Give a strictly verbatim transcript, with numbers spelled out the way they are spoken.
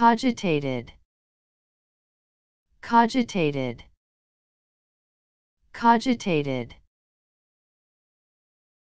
Cogitated. Cogitated. Cogitated.